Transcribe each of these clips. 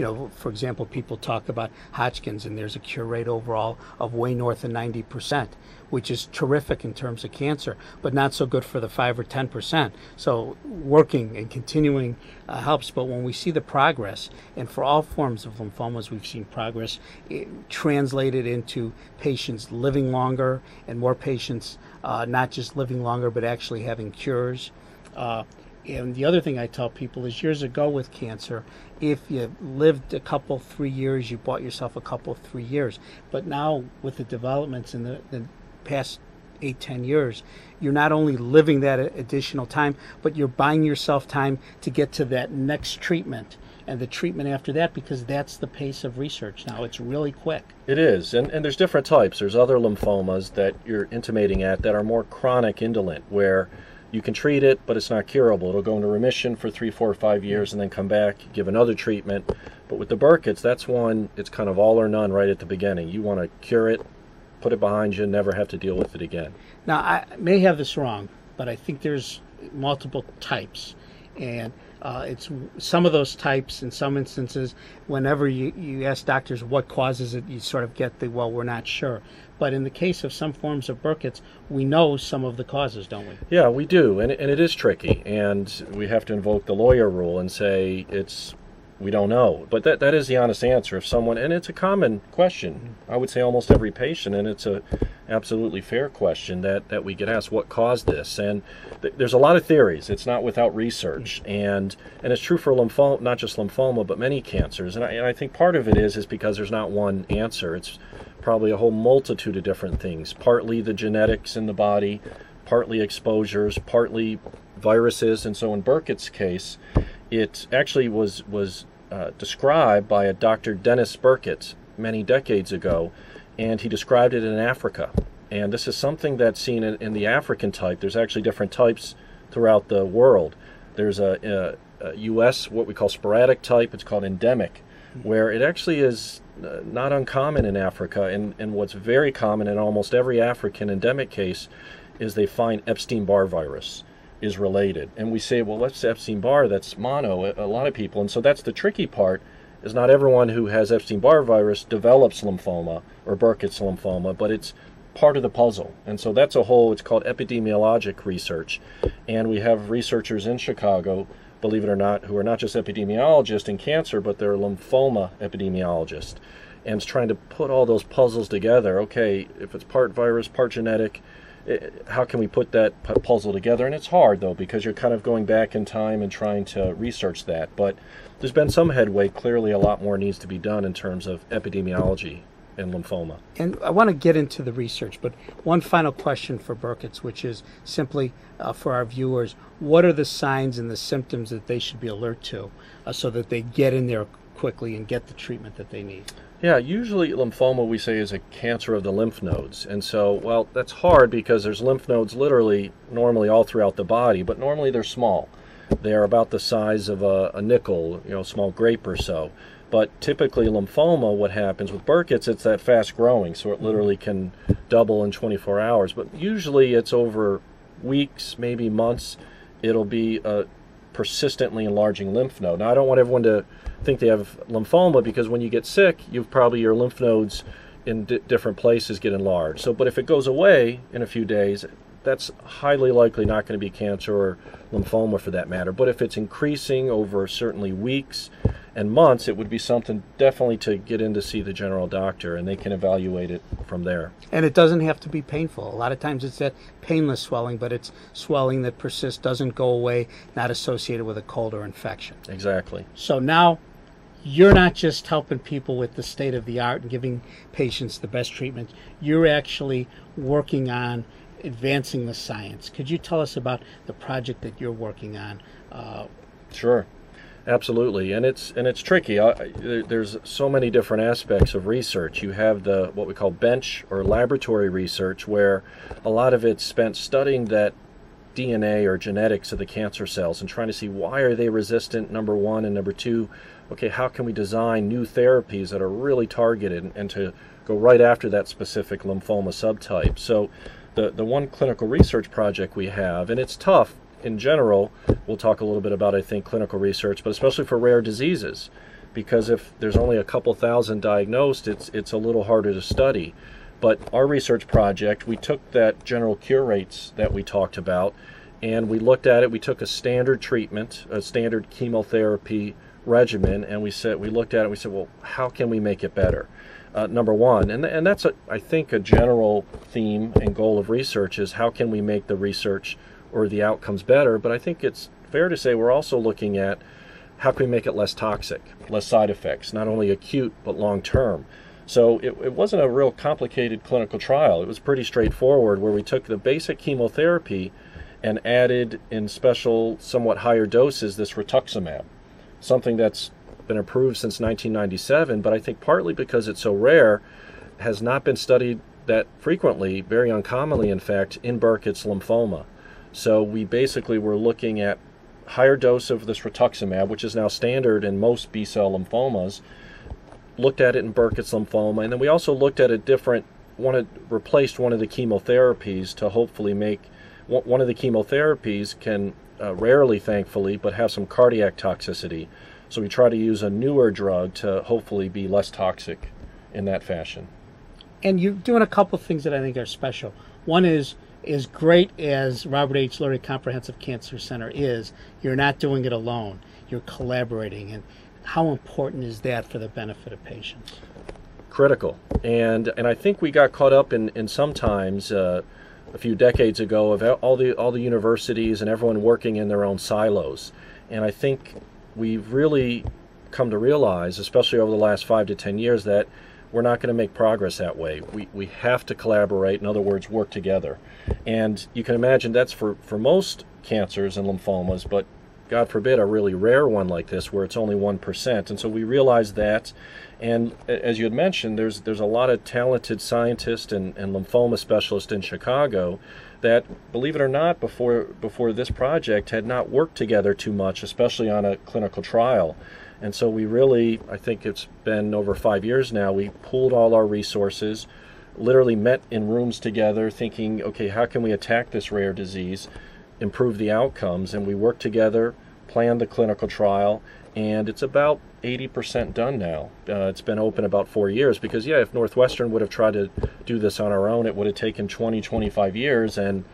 You know, for example, people talk about Hodgkin's, and there's a cure rate overall of way north of 90%, which is terrific in terms of cancer, but not so good for the 5 or 10%. So working and continuing helps. But when we see the progress, and for all forms of lymphomas, we've seen progress translated into patients living longer, and more patients not just living longer, but actually having cures. And the other thing I tell people is, years ago with cancer, if you lived a couple, 3 years, you bought yourself a couple, 3 years. But now with the developments in the past 8, 10 years, you're not only living that additional time, but you're buying yourself time to get to that next treatment and the treatment after that, because that's the pace of research now. It's really quick. It is, and there's different types. There's other lymphomas that you're intimating at that are more chronic indolent, where you can treat it, but it's not curable. It'll go into remission for 3, 4, 5 years and then come back, give another treatment. But with the Burkitt's, that's one, it's kind of all or none right at the beginning. You want to cure it, put it behind you, and never have to deal with it again. Now, I may have this wrong, but I think there's multiple types. And it's some of those types, in some instances, whenever you ask doctors what causes it, you sort of get the, well, we're not sure. But in the case of some forms of Burkitt's, we know some of the causes, don't we? Yeah, we do, and it is tricky, and we have to invoke the lawyer rule and say we don't know. But that is the honest answer of someone, and it's a common question. I would say almost every patient, and it's a absolutely fair question that we get asked, what caused this? And there's a lot of theories. It's not without research, and it's true for lymphoma, not just lymphoma, but many cancers. And I think part of it is because there's not one answer. It's probably a whole multitude of different things, partly the genetics in the body, partly exposures, partly viruses. And so in Burkitt's case, it actually was described by a Dr. Dennis Burkitt many decades ago, and he described it in Africa. And this is something that's seen in the African type. There's actually different types throughout the world. There's a U.S., what we call sporadic type. It's called endemic, where it actually is not uncommon in Africa, and what's very common in almost every African endemic case is they find Epstein-Barr virus is related. And we say, well, that's Epstein-Barr, that's mono, a lot of people. And so that's the tricky part, is not everyone who has Epstein-Barr virus develops lymphoma or Burkitt's lymphoma, but it's part of the puzzle. And so that's it's called epidemiologic research. And we have researchers in Chicago, believe it or not, who are not just epidemiologists in cancer, but they're lymphoma epidemiologists. And it's trying to put all those puzzles together. Okay, if it's part virus, part genetic, how can we put that puzzle together? And it's hard, though, because you're kind of going back in time and trying to research that. But there's been some headway. Clearly, a lot more needs to be done in terms of epidemiology in lymphoma. And I want to get into the research, but one final question for Burkitt's, which is simply for our viewers, what are the signs and the symptoms that they should be alert to so that they get in there quickly and get the treatment that they need? Yeah, usually lymphoma, we say, is a cancer of the lymph nodes. And so, well, that's hard because there's lymph nodes literally normally all throughout the body, but normally they're small. They're about the size of a nickel, you know, small grape or so. But typically lymphoma, what happens with Burkitt's, it's that fast growing, so it literally can double in 24 hours. But usually it's over weeks, maybe months, it'll be a persistently enlarging lymph node. Now, I don't want everyone to think they have lymphoma, because when you get sick, you've probably, your lymph nodes in different places get enlarged. So, but if it goes away in a few days, that's highly likely not going to be cancer or lymphoma for that matter. But if it's increasing over certainly weeks and months, it would be something definitely to get in to see the general doctor, and they can evaluate it from there. And it doesn't have to be painful. A lot of times it's that painless swelling, but it's swelling that persists, doesn't go away, not associated with a cold or infection. Exactly. So now you're not just helping people with the state of the art and giving patients the best treatment. You're actually working on advancing the science. Could you tell us about the project that you're working on? Sure, absolutely, and it's tricky. There's so many different aspects of research. You have the what we call bench or laboratory research, where a lot of it's spent studying that DNA or genetics of the cancer cells and trying to see why are they resistant, number one, and number two, okay, how can we design new therapies that are really targeted and to go right after that specific lymphoma subtype. So the one clinical research project we have, and it's tough in general, we'll talk a little bit about, I think, clinical research, but especially for rare diseases. because if there's only a couple thousand diagnosed, it's a little harder to study. But our research project, we took that general cure rates that we talked about, and we looked at it. We took a standard treatment, a standard chemotherapy regimen, and we looked at it. We said, well, how can we make it better? Number one, and that's I think a general theme and goal of research is how can we make the research or the outcomes better. But I think it's fair to say we're also looking at how can we make it less toxic, less side effects, not only acute but long term. So it wasn't a real complicated clinical trial. It was pretty straightforward, where we took the basic chemotherapy and added in special, somewhat higher doses, this rituximab, something that's been approved since 1997, but I think partly because it's so rare, has not been studied that frequently, very uncommonly in fact, in Burkitt's lymphoma. So we basically were looking at higher dose of this rituximab, which is now standard in most B-cell lymphomas, looked at it in Burkitt's lymphoma, and then we also looked at a different one, replaced one of the chemotherapies to hopefully make, one of the chemotherapies can rarely, thankfully, but have some cardiac toxicity. So we try to use a newer drug to hopefully be less toxic in that fashion. And you're doing a couple things that I think are special. One is, as great as Robert H. Lurie Comprehensive Cancer Center is, you're not doing it alone. You're collaborating. And how important is that for the benefit of patients? Critical. And I think we got caught up in sometimes a few decades ago of all the universities and everyone working in their own silos. And I think we've really come to realize, especially over the last 5 to 10 years, that we're not going to make progress that way. We have to collaborate, in other words, work together. And you can imagine that's for most cancers and lymphomas, but God forbid a really rare one like this where it's only 1%. And so we realize that. And as you had mentioned, there's a lot of talented scientists and lymphoma specialists in Chicago that, believe it or not, before this project had not worked together too much, especially on a clinical trial. And so we really, I think it's been over 5 years now, we pooled all our resources, literally met in rooms together thinking, okay, how can we attack this rare disease, improve the outcomes? And we worked together, planned the clinical trial, and it's about 80% done now. It's been open about 4 years because, yeah, if Northwestern would have tried to do this on our own, it would have taken 20, 25 years, and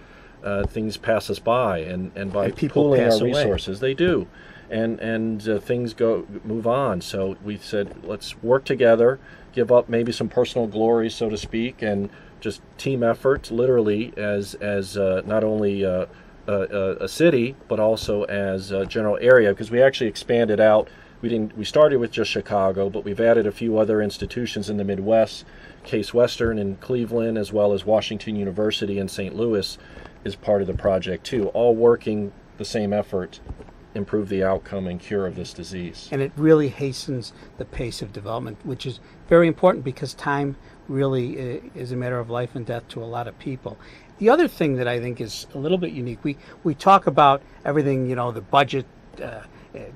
things pass us by. And by pooling our resources, they do. And things move on. So we said, let's work together, give up maybe some personal glory, so to speak, and just team effort, literally, as not only a city, but also as a general area, because we actually expanded out. We started with just Chicago, but we've added a few other institutions in the Midwest, Case Western in Cleveland, as well as Washington University in St. Louis is part of the project too, all working the same effort, improve the outcome and cure of this disease. And it really hastens the pace of development, which is very important because time really is a matter of life and death to a lot of people. The other thing that I think is a little bit unique, we talk about everything, you know, the budget,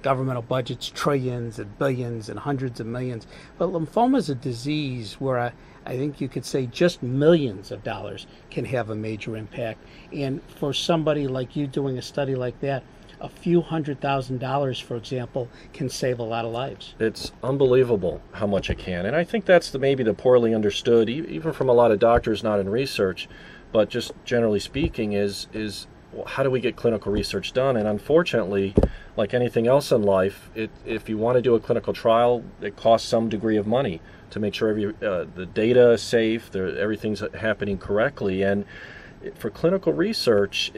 governmental budgets, trillions and billions and hundreds of millions, but lymphoma is a disease where I think you could say just millions of dollars can have a major impact. And for somebody like you doing a study like that, a few $100,000, for example, can save a lot of lives. It's unbelievable how much it can. And I think that's maybe the poorly understood, even from a lot of doctors not in research, but just generally speaking, is well, how do we get clinical research done? And unfortunately, like anything else in life, if you want to do a clinical trial, it costs some degree of money to make sure the data is safe, everything's happening correctly. And for clinical research,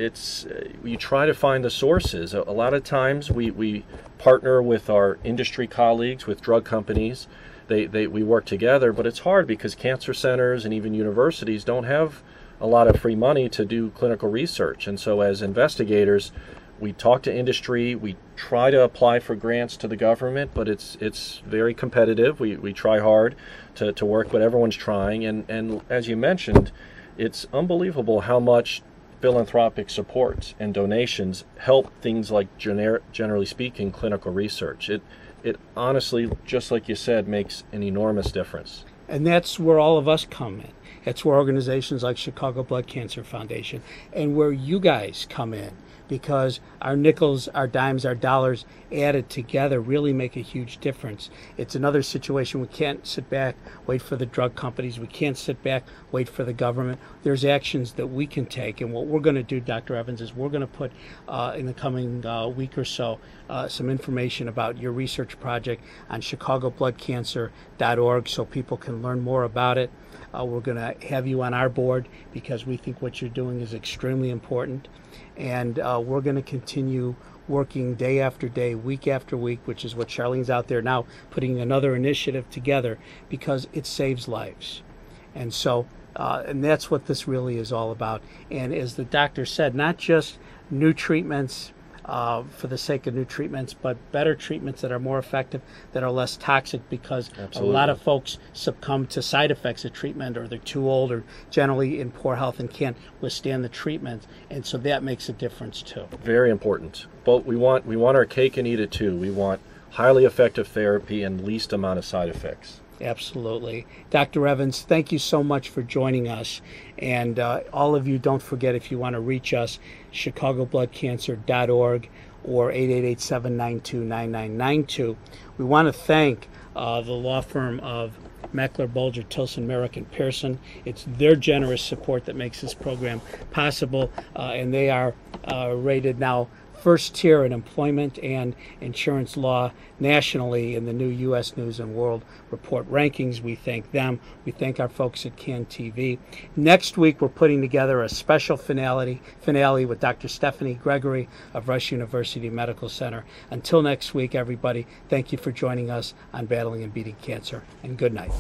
you try to find the sources. A lot of times we partner with our industry colleagues, with drug companies. We work together, but it's hard because cancer centers and even universities don't have a lot of free money to do clinical research. And so as investigators, we talk to industry, we try to apply for grants to the government, but it's very competitive. We try hard to work, but everyone's trying. And as you mentioned, it's unbelievable how much philanthropic support and donations help things like, generally speaking, clinical research. It honestly, just like you said, makes an enormous difference. And that's where all of us come in. That's where organizations like Chicago Blood Cancer Foundation and where you guys come in, because our nickels, our dimes, our dollars added together really make a huge difference. It's another situation. We can't sit back, wait for the drug companies. We can't sit back, wait for the government. There's actions that we can take. And what we're going to do, Dr. Evans, is we're going to put in the coming week or so some information about your research project on ChicagoBloodCancer.org so people can learn more about it. We're going to have you on our board because we think what you're doing is extremely important. And we're going to continue working day after day, week after week, which is what Charlene's out there now putting another initiative together, because it saves lives. And so, and that's what this really is all about. And as the doctor said, not just new treatments for the sake of new treatments, but better treatments that are more effective, that are less toxic, because a lot of folks succumb to side effects of treatment, or they're too old, or generally in poor health and can't withstand the treatment. And so that makes a difference too. Very important. But we want our cake and eat it too. We want highly effective therapy and least amount of side effects. Absolutely. Dr. Evans, thank you so much for joining us. And all of you, don't forget, if you want to reach us, ChicagoBloodCancer.org or 888-792-9992. We want to thank the law firm of Meckler, Bulger, Tilson, Merrick, and Pearson. It's their generous support that makes this program possible, and they are rated now first tier in employment and insurance law nationally in the new U.S. News and World Report rankings. We thank them. We thank our folks at CAN TV. Next week, we're putting together a special finale with Dr. Stephanie Gregory of Rush University Medical Center. Until next week, everybody, thank you for joining us on Battling and Beating Cancer, and good night.